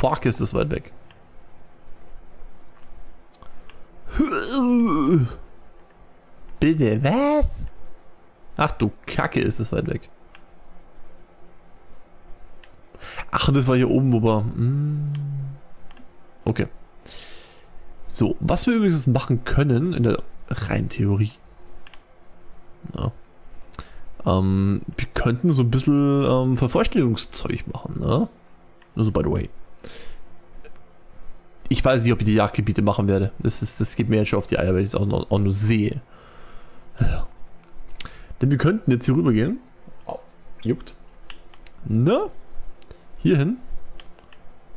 Fuck, ist das weit weg. Bitte, was? Ach du Kacke, ist das weit weg. Ach, das war hier oben, wo wir... Okay. So, was wir übrigens machen können, in der reinen Theorie. Ja. Wir könnten so ein bisschen Vervollständigungszeug machen, ne? Nur so by the way. Ich weiß nicht, ob ich die Jagdgebiete machen werde. Das geht mir jetzt schon auf die Eier, weil ich es auch nur sehe. Ja. Denn wir könnten jetzt hier rüber gehen. Oh, juckt. Ne? Hier hin.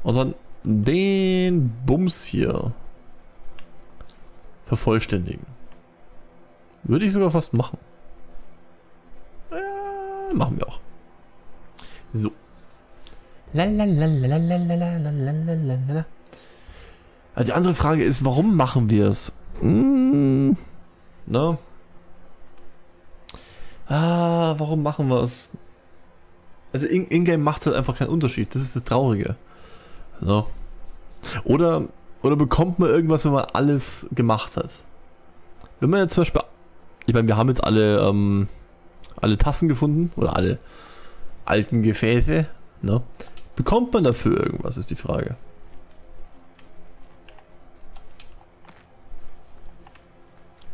Und dann den Bums hier vervollständigen. Würde ich sogar fast machen. Machen wir auch. So. Also die andere Frage ist, warum machen wir es? Na? Ah, warum machen wir es? Also in-game macht es halt einfach keinen Unterschied. Das ist das Traurige. Na? Oder bekommt man irgendwas, wenn man alles gemacht hat? Wenn man jetzt zum Beispiel... Ich meine, wir haben jetzt alle Tassen gefunden oder alle alten Gefäße, ne? Bekommt man dafür irgendwas, ist die Frage.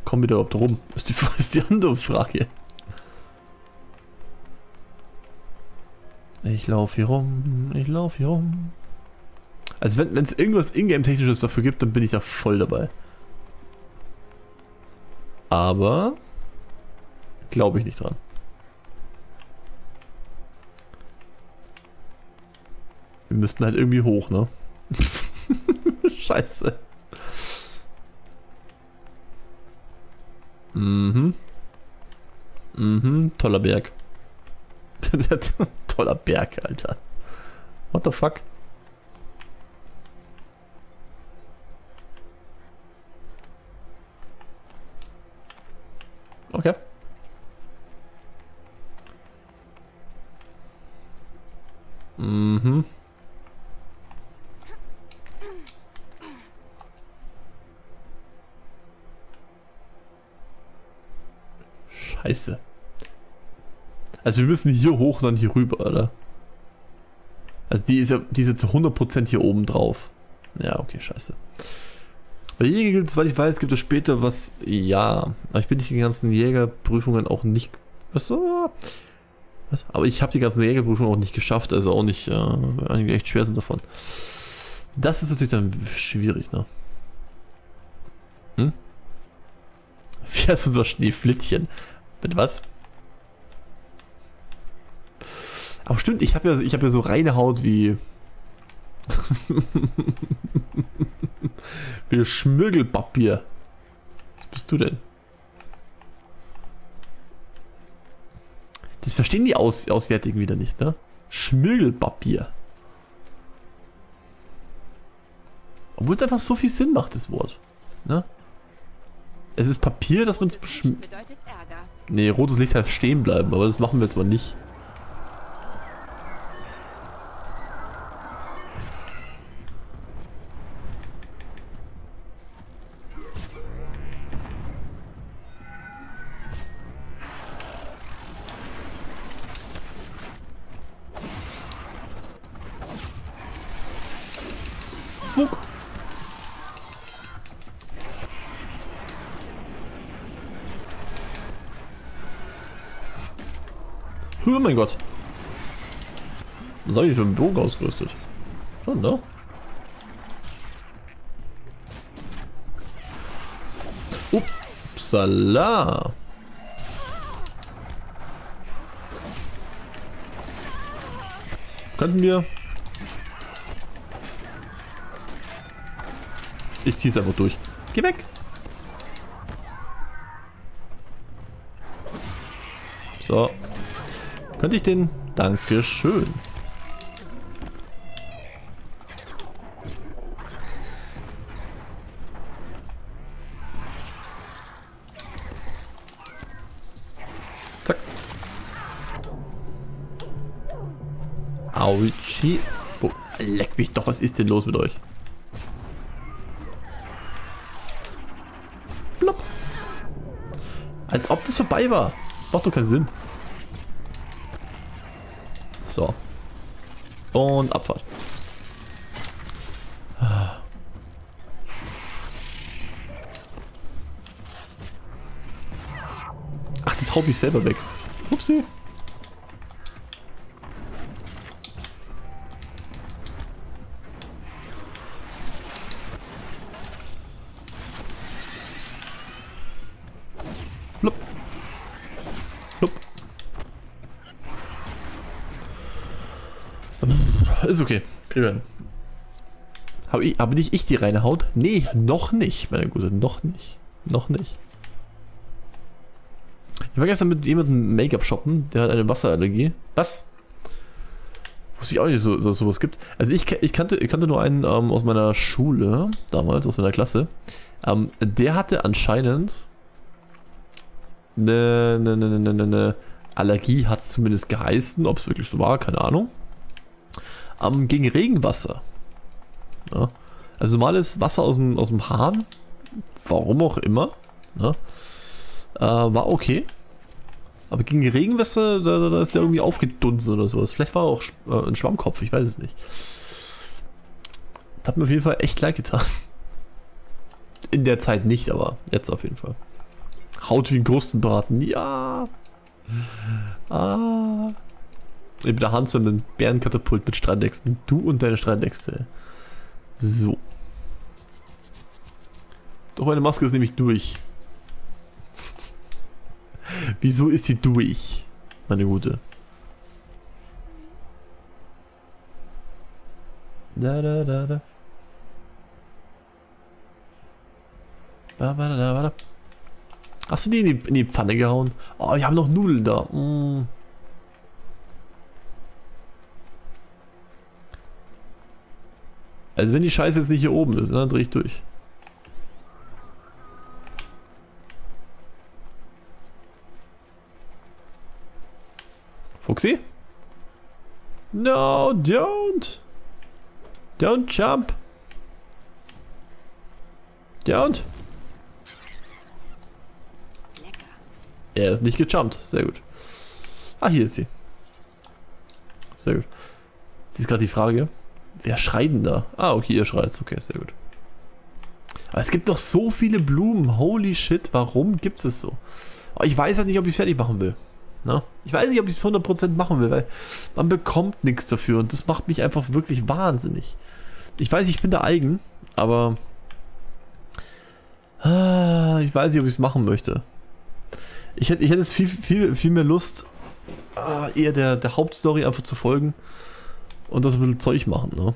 Kommen wir da überhaupt rum? Ist die andere Frage. Ich laufe hier rum, ich laufe hier rum. Also wenn es irgendwas Ingame-Technisches dafür gibt, dann bin ich da voll dabei. Aber glaube ich nicht dran. Wir müssten halt irgendwie hoch, ne? Scheiße. Mhm. Mhm, toller Berg. Toller Berg, Alter. What the fuck? Okay. Mhm. Scheiße. Also wir müssen hier hoch, dann hier rüber, oder? Also die ist ja zu 100% hier oben drauf. Ja, okay, scheiße. Bei Jäger gibt es, weil ich weiß, gibt es später was... Ja, aber ich bin nicht in den ganzen Jägerprüfungen auch nicht... Was so? Was? Aber ich habe die ganzen Jägerprüfungen auch nicht geschafft, also auch nicht, einige echt schwer sind davon. Das ist natürlich dann schwierig, ne? Hm? Wie heißt unser Schneeflittchen? Mit was? Aber stimmt, ich hab ja so reine Haut wie... wie Schmögelpapier. Was bist du denn? Das verstehen die Auswärtigen wieder nicht, ne? Schmögelpapier. Obwohl es einfach so viel Sinn macht, das Wort. Ne? Es ist Papier, das man... Ne, rotes Licht heißt stehen bleiben, aber das machen wir jetzt mal nicht. Oh mein Gott. Was habe ich für einen Bogen ausgerüstet? Schon, ne? Upsala. Könnten wir... Ich zieh's einfach durch. Geh weg! So. Könnte ich den? Dankeschön. Zack. Autschi. Oh, leck mich doch, was ist denn los mit euch? Plopp. Als ob das vorbei war. Das macht doch keinen Sinn. So. Und Abfahrt. Ach, das haut mich selber weg. Upsi. Plupp. Plupp. Ist okay. Habe nicht ich die reine Haut? Nee, noch nicht. Meine Güte, noch nicht. Noch nicht. Ich war gestern mit jemandem Make-up shoppen, der hat eine Wasserallergie. Was? Wusste ich auch nicht, dass es sowas gibt. Also ich kannte nur einen aus meiner Schule, damals, aus meiner Klasse. Der hatte anscheinend eine Allergie, hat es zumindest geheißen, ob es wirklich so war, keine Ahnung. Gegen Regenwasser. Ja. Also normales Wasser aus dem Hahn, warum auch immer, ja. War okay. Aber gegen Regenwasser, da ist der irgendwie aufgedunsen oder sowas. Vielleicht war er auch ein Schwammkopf, ich weiß es nicht. Das hat mir auf jeden Fall echt leid getan. In der Zeit nicht, aber jetzt auf jeden Fall. Haut wie ein Krustenbraten, ja. Ah. Ich bin der Hans mit einem Bärenkatapult mit Streitnäxten. Du und deine Streitnäxte. So. Doch, meine Maske ist nämlich durch. Wieso ist sie durch? Meine Gute. Da. Da. Hast du die in die Pfanne gehauen? Oh, wir haben noch Nudeln da. Mm. Also wenn die Scheiße jetzt nicht hier oben ist, dann drehe ich durch. Fuchsi? No, don't! Don't jump! Don't! Lecker. Er ist nicht gejumpt, sehr gut. Ah, hier ist sie. Sehr gut. Jetzt ist gerade die Frage, wer schreit denn da? Ah, okay, ihr schreit. Okay, sehr gut. Aber es gibt doch so viele Blumen. Holy shit, warum gibt es so? Aber ich weiß halt nicht, ob ich es fertig machen will. Na? Ich weiß nicht, ob ich es 100% machen will, weil man bekommt nichts dafür und das macht mich einfach wirklich wahnsinnig. Ich weiß, ich bin da eigen, aber ich weiß nicht, ob ich es machen möchte. Ich hätte jetzt viel mehr Lust, eher der Hauptstory einfach zu folgen und das ein bisschen Zeug machen. Ne?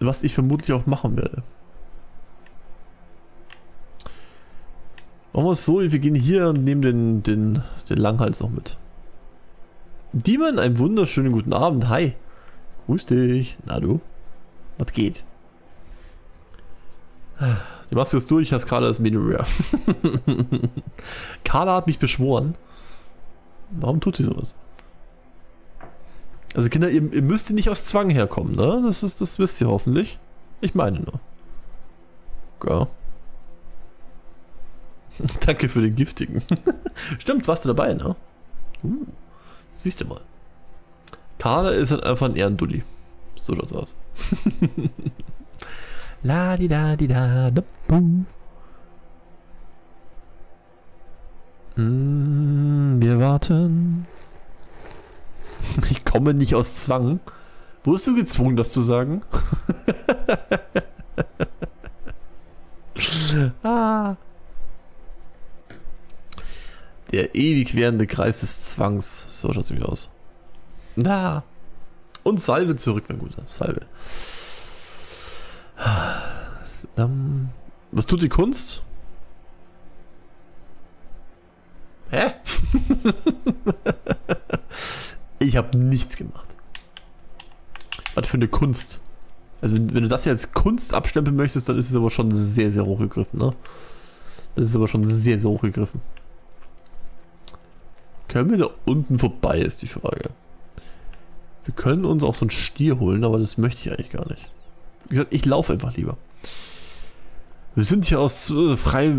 Was ich vermutlich auch machen werde. Machen wir es so, wir gehen hier und nehmen den Langhals noch mit. Demon, einen wunderschönen guten Abend. Hi. Grüß dich. Na du? Was geht? Die Maske ist durch, hast Carla das Medium Rare. Carla hat mich beschworen. Warum tut sie sowas? Also Kinder, ihr müsst nicht aus Zwang herkommen, ne? Das wisst ihr hoffentlich. Ich meine nur. Ja. Danke für den giftigen. Stimmt, warst du dabei, ne? Siehst du mal. Carla ist halt einfach ein Ehrendulli. So schaut's aus. La di da di da da bum. Wir warten. Ich komme nicht aus Zwang. Wurdest du gezwungen, das zu sagen? Ah. Der ewig währende Kreis des Zwangs. So schaut es nämlich aus. Na. Und Salve zurück, mein Guter. Salve. Was tut die Kunst? Hä? Ich habe nichts gemacht. Was für eine Kunst. Also wenn du das hier als Kunst abstempeln möchtest, dann ist es aber schon sehr, sehr hochgegriffen, ne? Das ist aber schon sehr, sehr hochgegriffen. Können wir da unten vorbei, ist die Frage. Wir können uns auch so einen Stier holen, aber das möchte ich eigentlich gar nicht. Wie gesagt, ich laufe einfach lieber. Wir sind hier aus freien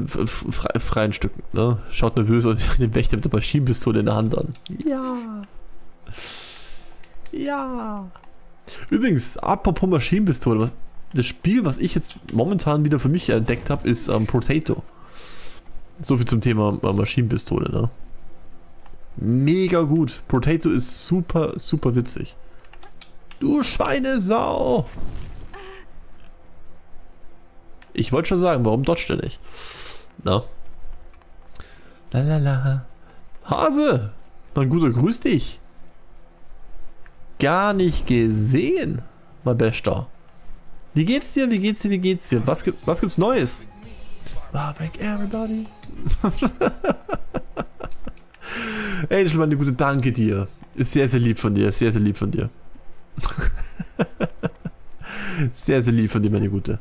Stücken, ne? Schaut nervös aus, den Wächter mit der Maschinenpistole in der Hand an. Ja. Ja. Übrigens, apropos Maschinenpistole, das Spiel, was ich jetzt momentan wieder für mich entdeckt habe, ist Potato. So viel zum Thema Maschinenpistole, ne? Mega gut. Potato ist super, super witzig. Du Schweinesau! Ich wollte schon sagen, warum dodge denn nicht? Na? Lalala. Hase! Mein Guter, grüß dich! Gar nicht gesehen, mein Bester. Wie geht's dir? Wie geht's dir? Wie geht's dir? Was gibt's Neues? Back everybody. Angel, meine Gute, danke dir. Ist sehr, sehr lieb von dir. Sehr, sehr lieb von dir. Sehr, sehr lieb von dir, meine Gute.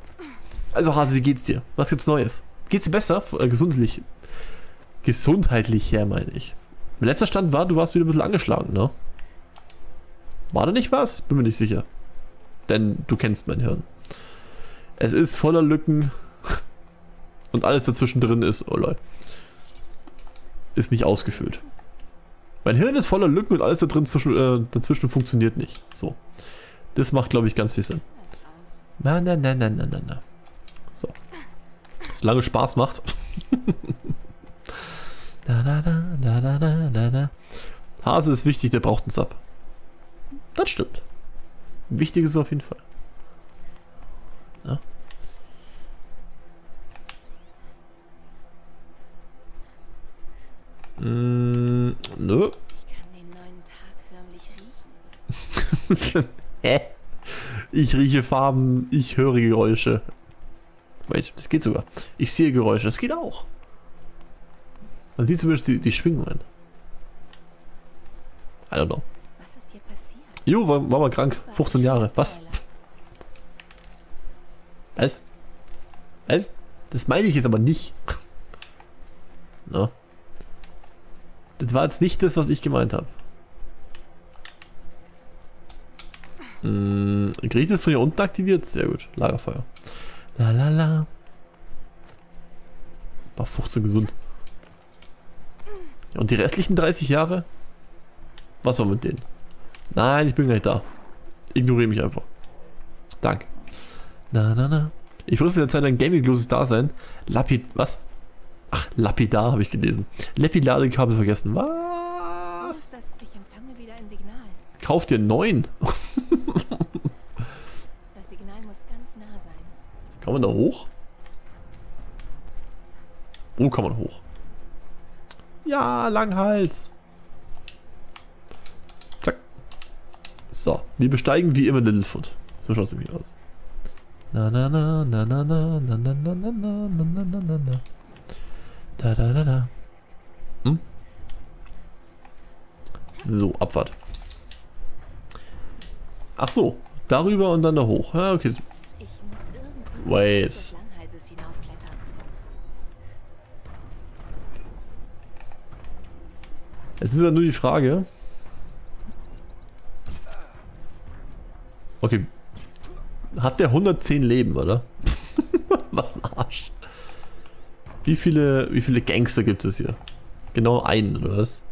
Also Hase, wie geht's dir? Was gibt's Neues? Geht's dir besser? Gesundheitlich. Gesundheitlich her, meine ich. Mein letzter Stand war, du warst wieder ein bisschen angeschlagen, ne? War da nicht was? Bin mir nicht sicher. Denn du kennst mein Hirn. Es ist voller Lücken. Und alles dazwischen drin ist, oh Leute, ist nicht ausgefüllt. Mein Hirn ist voller Lücken und alles da drin dazwischen funktioniert nicht. So. Das macht, glaube ich, ganz viel Sinn. Na. So. Solange Spaß macht. Na. Hase ist wichtig, der braucht einen Sub. Das stimmt. Wichtig ist auf jeden Fall. Ja. Nö. Ich kann den neuen Tag förmlich riechen. Hä? Ich rieche Farben, ich höre Geräusche. Wait, das geht sogar. Ich sehe Geräusche, das geht auch. Man sieht zumindest die Schwingungen. I don't know. Was ist dir passiert? Jo, war mal krank. 15 Jahre. Was? Was? Was? Das meine ich jetzt aber nicht. Na? Das war jetzt nicht das, was ich gemeint habe. Kriege ich das von hier unten aktiviert? Sehr gut. Lagerfeuer. Lalala. War 15 gesund. Und die restlichen 30 Jahre? Was war mit denen? Nein, ich bin gleich da. Ignoriere mich einfach. Danke. Na. Ich wusste jetzt ein gaming-loses Dasein. Lapid. Was? Ach, lapidar habe ich gelesen. Lapidar-Kabel vergessen. Was? Ich empfange wieder ein Signal. Kauf dir 9. Das Signal muss ganz nah sein. Kann man da hoch? Wo kann man hoch? Ja, Langhals. Zack. So, wir besteigen wie immer Littlefoot. So schaut es nämlich aus. Na. Da. Hm? So, Abfahrt. Ach so, darüber und dann da hoch. Ja, okay. Wait. Es ist ja nur die Frage. Okay. Hat der 110 Leben, oder? Was ein Arsch. Wie viele Gangster gibt es hier? Genau einen, oder was?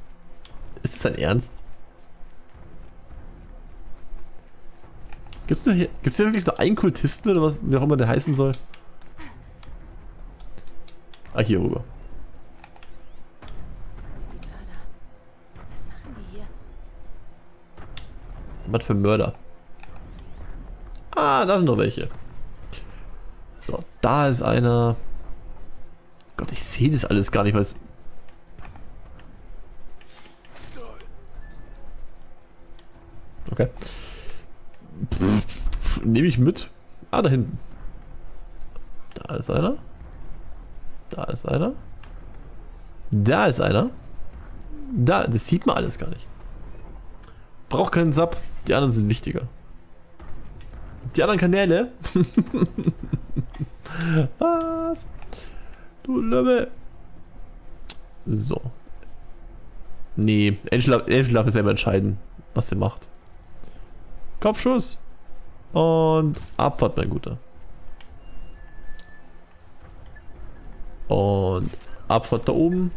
Ist das dein Ernst? Gibt's hier wirklich nur einen Kultisten oder was, wie auch immer der heißen soll? Ah, hier rüber. Die Mörder. Was machen die hier? Was für Mörder? Ah, da sind noch welche. So, da ist einer. Gott, ich sehe das alles gar nicht, weil es... Okay. Nehme ich mit. Ah, da hinten. Da ist einer. Da ist einer. Da ist einer. Da, das sieht man alles gar nicht. Braucht keinen Sub. Die anderen sind wichtiger. Die anderen Kanäle. Was? Du Löwe. So. Nee, Angela wird selber entscheiden, was sie macht. Kopfschuss. Und Abfahrt, mein Guter. Und Abfahrt da oben.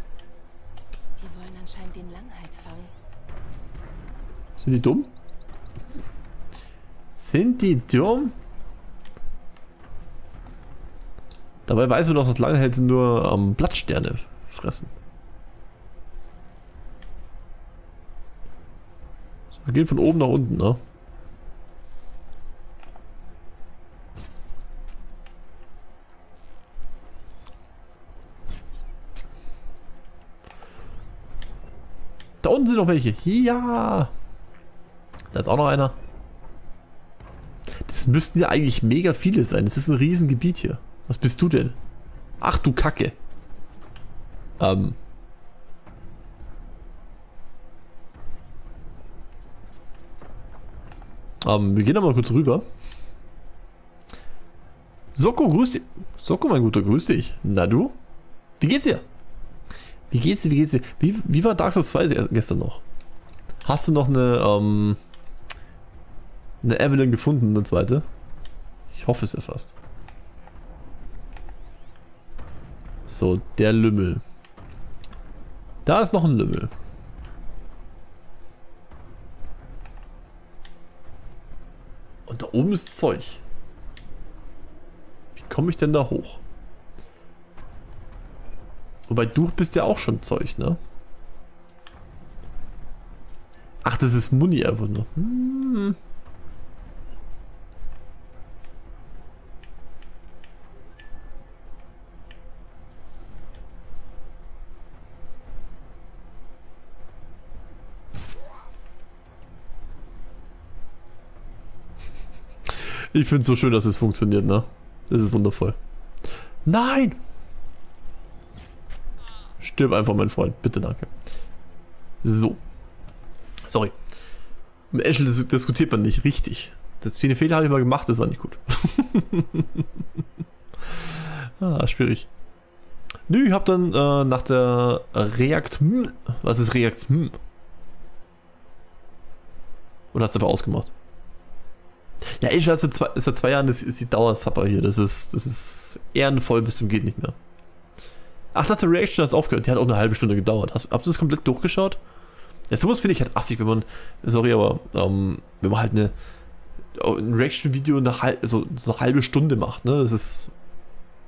Die wollen anscheinend den Langhals fangen. Sind die dumm? Sind die dumm? Dabei weiß man doch, dass Langhälse nur Blattsterne fressen. Wir gehen von oben nach unten, ne? Da unten sind noch welche. Ja! Da ist auch noch einer. Das müssten ja eigentlich mega viele sein. Das ist ein Riesengebiet hier. Was bist du denn? Ach du Kacke. Wir gehen da mal kurz rüber. Soko, grüß dich. Soko, mein Guter, grüß dich. Na du? Wie geht's dir? Wie geht's dir? Wie war Dark Souls 2 gestern noch? Hast du noch eine Evelyn gefunden, eine zweite? Ich hoffe es ja fast. So, der Lümmel. Da ist noch ein Lümmel. Und da oben ist Zeug. Wie komme ich denn da hoch? Wobei du bist ja auch schon Zeug, ne? Ach, das ist Muni einfach nur. Hm. Ich finde es so schön, dass es funktioniert, ne? Das ist wundervoll. Nein! Stirb einfach, mein Freund. Bitte, danke. So. Sorry. Mit Ashley diskutiert man nicht richtig. Das viele Fehler habe ich mal gemacht, das war nicht gut. Schwierig. Nö, ich habe dann nach der Reakt... Was ist Reakt... Oder hast du einfach ausgemacht? Ja, ich weiß, seit 2 Jahren ist die Dauersupper hier. Das ist ehrenvoll bis zum geht nicht mehr. Ach, nach der Reaction hat es aufgehört. Die hat auch eine halbe Stunde gedauert. Habt ihr das komplett durchgeschaut? Ja, sowas finde ich halt affig, wenn man, sorry, aber wenn man halt ein Reaction-Video so eine halbe Stunde macht, ne? Das ist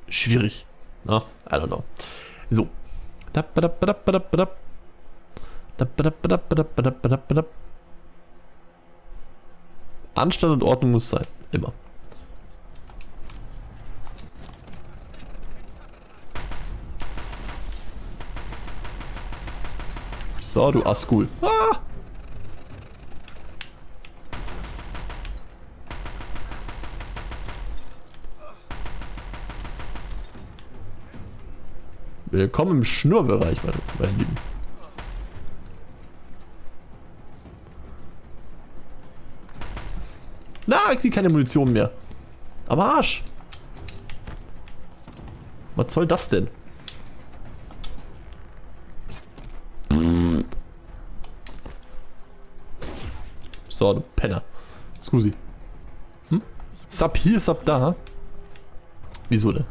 schwierig. Na, I don't know. So. Anstand und Ordnung muss sein. Immer. So, du Asshole. Ah! Willkommen im Schnurbereich, meine Lieben. Na, ich krieg keine Munition mehr. Am Arsch. Was soll das denn? So, du Penner. Scusi. Hm? Sub hier, Sub da. Wieso denn?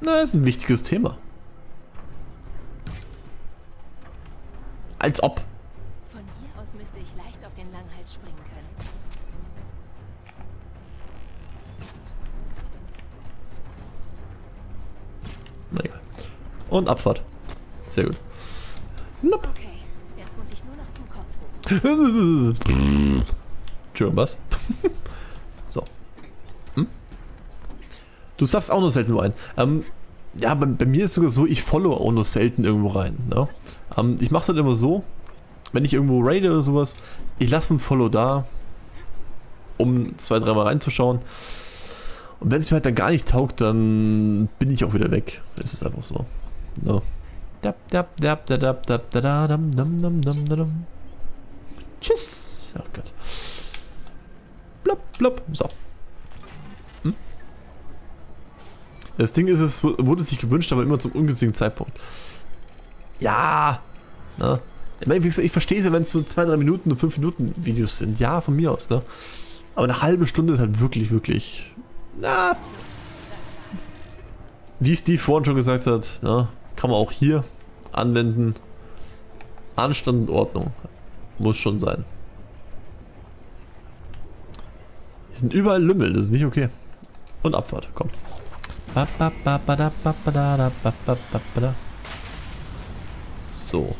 Na, ist ein wichtiges Thema. Als ob. Müsste ich leicht auf den Langhals springen können. Na egal. Und Abfahrt. Sehr gut. Nope. Okay, jetzt muss ich nur noch zum Kopf hoch. Entschuldigung, was? So. Hm? Du surfst auch nur selten nur ein. Ja, bei mir ist es sogar so, ich follow auch nur selten irgendwo rein. Ne? Ich mache es halt immer so. Wenn ich irgendwo raide oder sowas, ich lasse ein Follow da, um 2-3 Mal reinzuschauen. Und wenn es mir halt dann gar nicht taugt, dann bin ich auch wieder weg. Das ist einfach so. No. Tschüss. Oh Gott. Blop, blop. So. Hm? Das Ding ist, es wurde sich gewünscht, aber immer zum ungünstigen Zeitpunkt. Ja. Ne? Ich verstehe es ja, wenn es so 2-3 Minuten und 5 Minuten Videos sind. Ja, von mir aus, ne? Aber eine halbe Stunde ist halt wirklich, wirklich... Na, wie Steve vorhin schon gesagt hat, ne? Kann man auch hier anwenden. Anstand und Ordnung. Muss schon sein. Hier sind überall Lümmel, das ist nicht okay. Und Abfahrt, komm. So.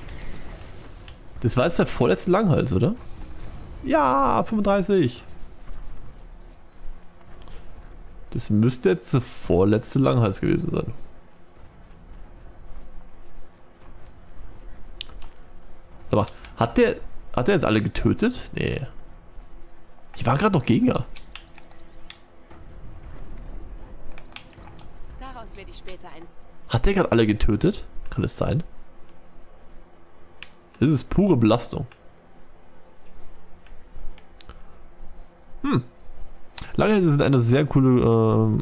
Das war jetzt der vorletzte Langhals, oder? Ja, 35. Das müsste jetzt der vorletzte Langhals gewesen sein. Sag mal, hat der jetzt alle getötet? Nee. Ich war gerade noch Gegner. Hat der gerade alle getötet? Kann es sein? Das ist pure Belastung. Hm. Langhälse sind eine sehr coole...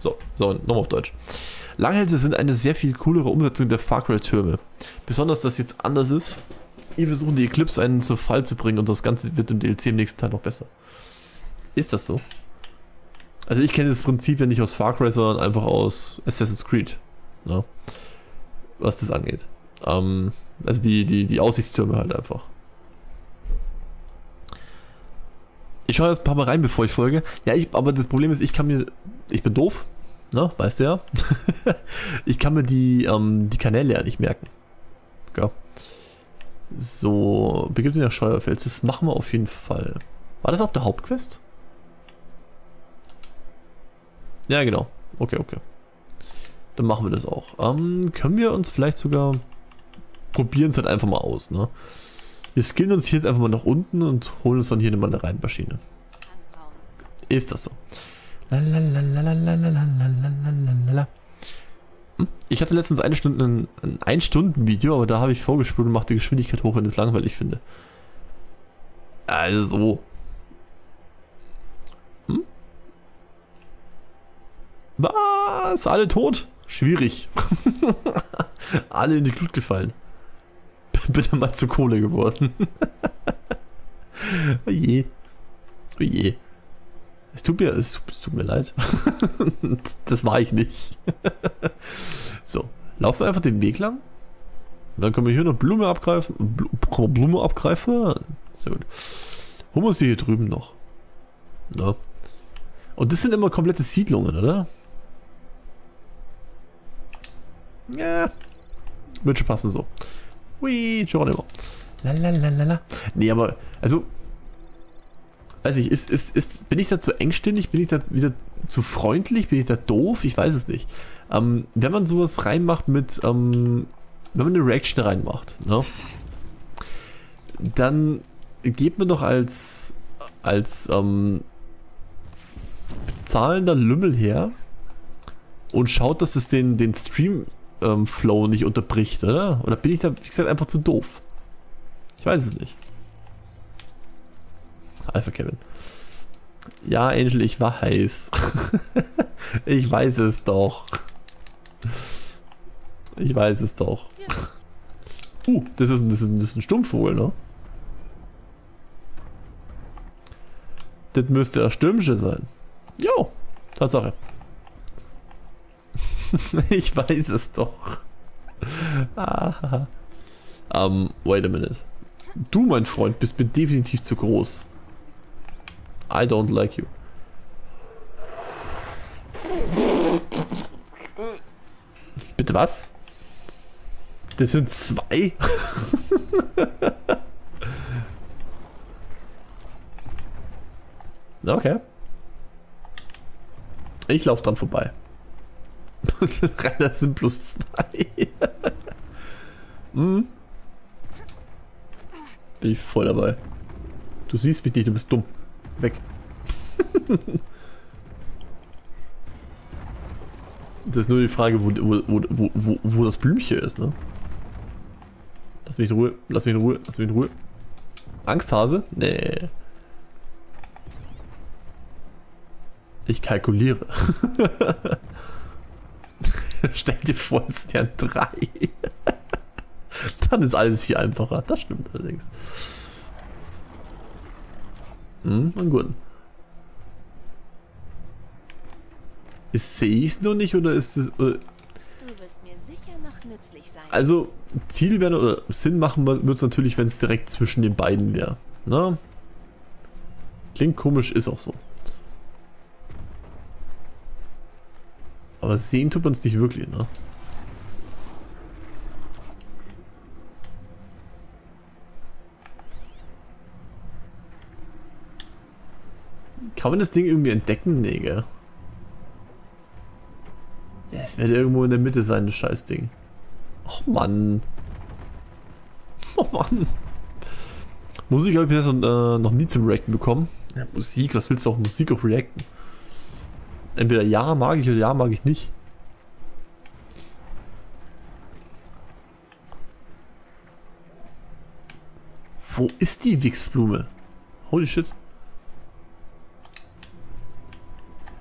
So, nochmal auf Deutsch. Langhälse sind eine sehr viel coolere Umsetzung der Far Cry-Türme. Besonders, dass jetzt anders ist. Wir versuchen die Eclipse einen zu Fall zu bringen und das Ganze wird im DLC im nächsten Teil noch besser. Ist das so? Also ich kenne das Prinzip ja nicht aus Far Cry, sondern einfach aus Assassin's Creed. Ne? Was das angeht. Also die Aussichtstürme halt einfach. Ich schaue jetzt ein paar Mal rein, bevor ich folge. Ja, aber das Problem ist, ich bin doof, ne? Weißt du ja. Ich kann mir die Kanäle ja nicht merken. Ja. So, begib dich nach Scheuerfels. Das machen wir auf jeden Fall. War das auch der Hauptquest? Ja, genau. Okay. Dann machen wir das auch. Können wir uns vielleicht sogar... Probieren es halt einfach mal aus, ne? Wir skillen uns hier jetzt einfach mal nach unten und holen uns dann hier mal eine Reihenmaschine. Ist das so? Ich hatte letztens ein 1-Stunden-Video, aber da habe ich vorgespult und mache die Geschwindigkeit hoch, wenn ich es langweilig finde. Also. Hm? Was? Alle tot? Schwierig. Alle in die Glut gefallen. Bin dann mal zu Kohle geworden. Oje. Oje. Es tut mir leid. Das war ich nicht. So. Laufen wir einfach den Weg lang. Und dann können wir hier noch Blume abgreifen. Blume abgreifen? Sehr gut. Holen wir uns die hier drüben noch. Ja. Und das sind immer komplette Siedlungen, oder? Ja. Wird schon passen so. Hui, Geronimo. Lalalala. Nee, aber, also, weiß ich, bin ich da zu engstirnig? Bin ich da wieder zu freundlich? Bin ich da doof? Ich weiß es nicht. Wenn man sowas reinmacht mit, wenn man eine Reaction reinmacht, ne? Dann geht man doch als bezahlender Lümmel her und schaut, dass es den Stream... Flow nicht unterbricht, oder? Oder bin ich da, wie gesagt, einfach zu doof? Ich weiß es nicht. Alpha Kevin. Ja, Angel, ich war heiß. Ich weiß es doch. Ich weiß es doch. Das ist ein Stumpfvogel, ne? Das müsste ja Stürmische sein. Jo, Tatsache. Ich weiß es doch. Ah. Wait a minute. Du, mein Freund, bist mir definitiv zu groß. I don't like you. Bitte was? Das sind 2? Okay. Ich laufe dran vorbei. Das sind +2. Hm. Bin ich voll dabei. Du siehst mich nicht, du bist dumm. Weg. Das ist nur die Frage, wo das Blümchen ist, ne? Lass mich in Ruhe, lass mich in Ruhe, lass mich in Ruhe. Angsthase? Nee. Ich kalkuliere. Stell dir vor, es wären 3. Dann ist alles viel einfacher. Das stimmt allerdings. Na gut. Sehe ich es noch nicht oder ist es... Du wirst mir sicher noch nützlich sein. Also Ziel wäre oder Sinn machen wird es natürlich, wenn es direkt zwischen den beiden wäre. Na? Klingt komisch, ist auch so. Aber sehen tut man es nicht wirklich, ne? Kann man das Ding irgendwie entdecken? Nee, gell? Ja, es wird irgendwo in der Mitte sein, das Scheißding. Och Mann. Oh Mann. Musik habe ich jetzt noch nie zum Reacten bekommen. Ja, Musik, was willst du auch Musik auf Reacten? Entweder ja mag ich oder ja mag ich nicht. Wo ist die Wichsblume? Holy shit.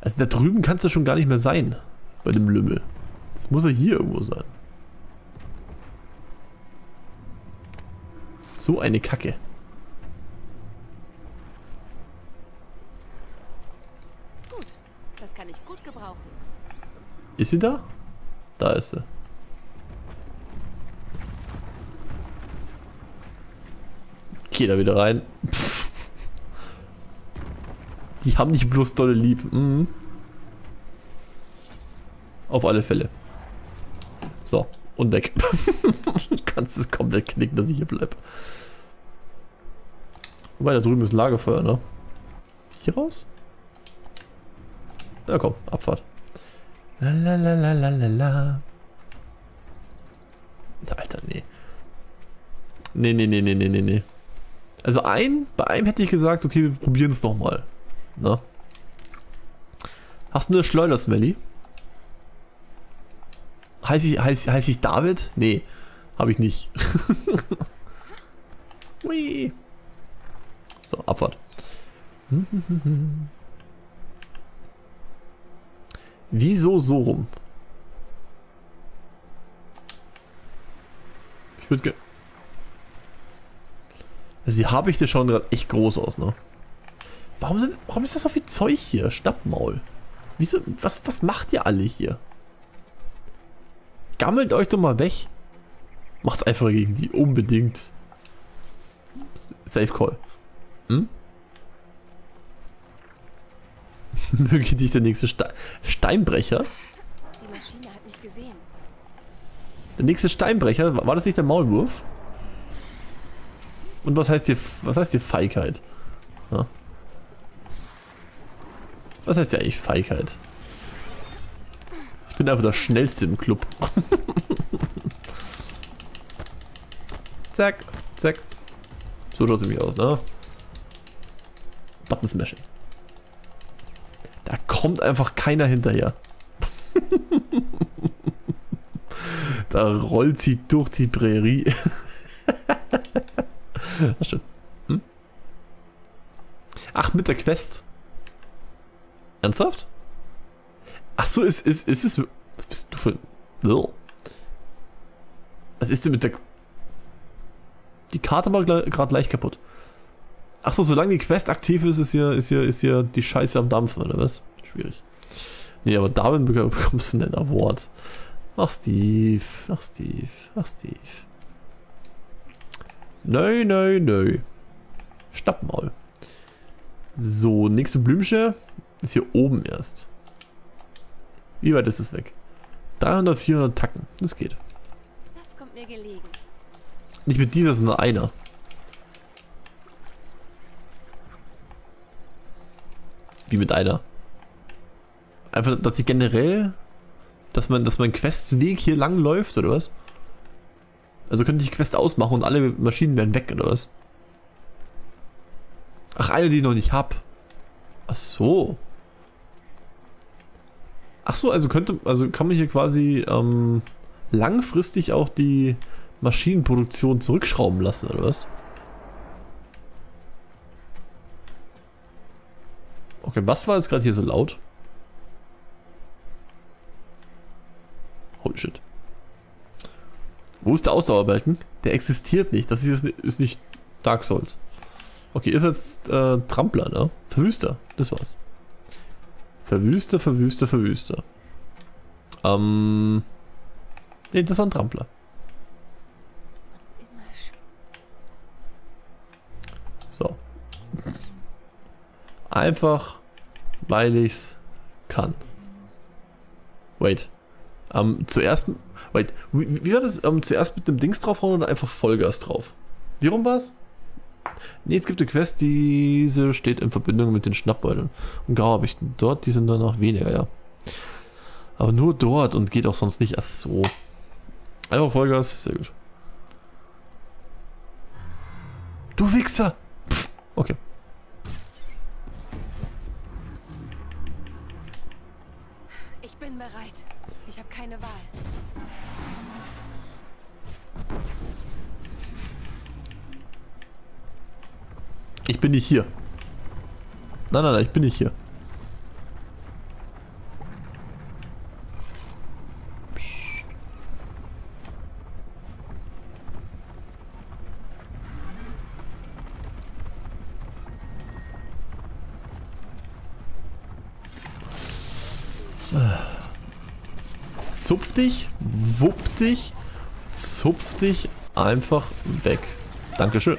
Also da drüben kann es ja schon gar nicht mehr sein. Bei dem Lümmel. Das muss ja hier irgendwo sein. So eine Kacke. Gut, das kann ich gut gebrauchen. Ist sie da? Da ist sie. Geh da wieder rein. Pff. Die haben nicht bloß dolle lieb. Mhm. Auf alle Fälle. So, und weg. Du kannst es komplett knicken, dass ich hier bleibe. Wobei, da drüben ist ein Lagerfeuer, ne? Hier raus? Na komm, Abfahrt. Lalalala. Alter, nee. Nee. Also bei einem hätte ich gesagt, okay, wir probieren es nochmal. Na? Hast du eine Schleuder, Smelly? Heiß ich David? Nee, habe ich nicht. Hui. So, Abfahrt. Wieso so rum? Ich würde gerne... Also die Habichte schauen gerade echt groß aus, ne? Warum ist das so viel Zeug hier? Schnappmaul. Wieso? Was macht ihr alle hier? Gammelt euch doch mal weg. Macht's einfach gegen die. Unbedingt. Safe Call. Hm? Möge dich der nächste Steinbrecher? Die Maschine hat mich gesehen. Der nächste Steinbrecher? War das nicht der Maulwurf? Und was heißt hier Feigheit? Ja. Was heißt hier eigentlich Feigheit? Ich bin einfach der Schnellste im Club. Zack, zack. So schaut es nämlich aus, ne? Button Smashing. Da kommt einfach keiner hinterher. Da rollt sie durch die Prärie. Ach, schön. Hm? Ach, mit der Quest. Ernsthaft? Achso, ist es... Bist du für... Was ist denn mit der... Die Karte war gerade leicht kaputt. Achso, solange die Quest aktiv ist, ist hier die Scheiße am Dampfen, oder was? Schwierig. Nee, aber damit bekommst du einen Award. Ach Steve, ach Steve, ach Steve. Nö. Schnappmaul. So, nächste Blümchen ist hier oben erst. Wie weit ist es weg? 300, 400 Tacken. Das geht. Das kommt mir gelegen. Nicht mit dieser, sondern einer. Wie mit einer. Einfach, dass sie generell, dass man Questweg hier lang läuft, oder was? Also könnte ich Quest ausmachen und alle Maschinen wären weg, oder was? Ach, eine, die ich noch nicht hab. Ach so. Ach so, also kann man hier quasi langfristig auch die Maschinenproduktion zurückschrauben lassen, oder was? Okay, was war jetzt gerade hier so laut? Holy shit. Wo ist der Ausdauerbalken? Der existiert nicht. Das ist nicht Dark Souls. Okay, ist jetzt Trampler, ne? Verwüster, das war's. Verwüster, Verwüster, Verwüster. Ne, das war ein Trampler. So. Einfach, weil ich's kann. Wait. Zuerst... Wait, wie war das? Zuerst mit dem Dings draufhauen oder einfach Vollgas drauf? Wie rum war's? Ne, es gibt eine Quest, diese steht in Verbindung mit den Schnappbeuteln. Und grau habe ich dort, die sind dann noch weniger, ja. Aber nur dort und geht auch sonst nicht. Ach so. Einfach Vollgas, sehr gut. Du Wichser! Pff, okay. Ich bin bereit. Ich habe keine Wahl. Ich bin nicht hier. Nein, nein, nein, ich bin nicht hier. Psst. Zupf dich, wupp dich, zupf dich einfach weg. Dankeschön.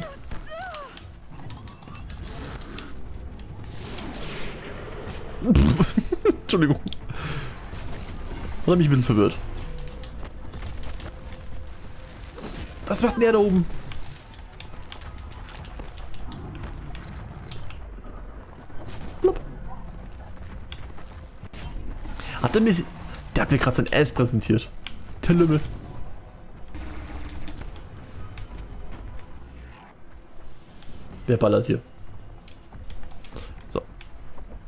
Entschuldigung. Das hat mich ein bisschen verwirrt. Was macht denn der da oben? Plop. Hat er mir... Der hat mir gerade sein Ass präsentiert. Der Lümmel. Wer ballert hier?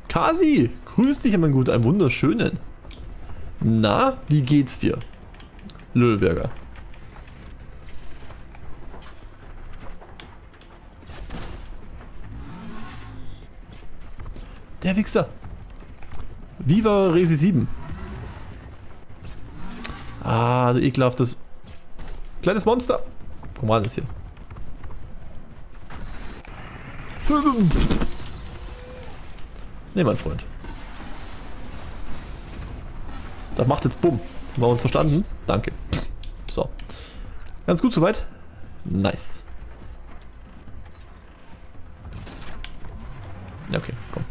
Kasi, grüß dich, mein Gut, einen wunderschönen. Na, wie geht's dir? Löhlberger. Der Wichser. Viva Resi 7. Ah, du ekelhaftes kleines Monster. Komm mal, das hier. Ne, mein Freund. Das macht jetzt Bumm. Haben wir uns verstanden? Danke. So. Ganz gut soweit. Nice. Ja, okay, komm.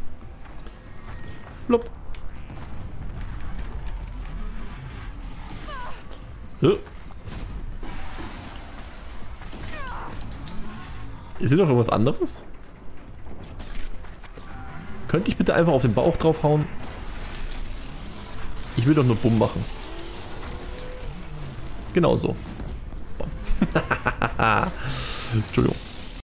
Flop. Ist hier noch irgendwas anderes? Könnte ich bitte einfach auf den Bauch draufhauen? Ich will doch nur Bumm machen. Genau so. Entschuldigung.